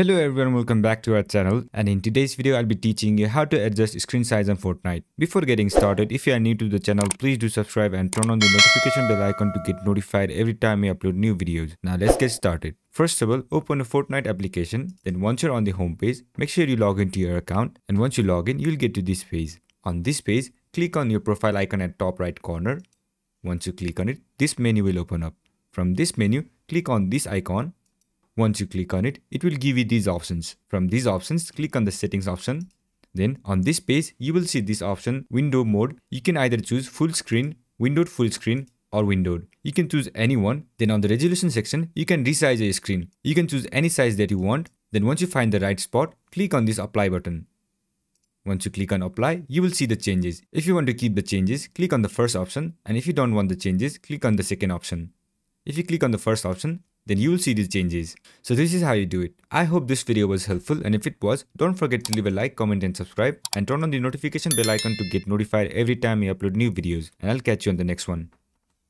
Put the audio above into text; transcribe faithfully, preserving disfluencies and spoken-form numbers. Hello everyone, welcome back to our channel, and in today's video I'll be teaching you how to adjust screen size on Fortnite. Before getting started, if you are new to the channel, please do subscribe and turn on the notification bell icon to get notified every time we upload new videos. Now let's get started. First of all, open a Fortnite application. Then once you're on the home page, make sure you log into your account, and once you log in, you'll get to this page. On this page, click on your profile icon at top right corner. Once you click on it, this menu will open up. From this menu, click on this icon. Once you click on it, it will give you these options. From these options, click on the settings option. Then on this page, you will see this option, window mode. You can either choose full screen, windowed full screen or windowed. You can choose any one. Then on the resolution section, you can resize your screen. You can choose any size that you want. Then once you find the right spot, click on this apply button. Once you click on apply, you will see the changes. If you want to keep the changes, click on the first option. And if you don't want the changes, click on the second option. If you click on the first option, then you will see the changes. So this is how you do it. I hope this video was helpful, and if it was, don't forget to leave a like, comment and subscribe, and turn on the notification bell icon to get notified every time we upload new videos, and I'll catch you on the next one.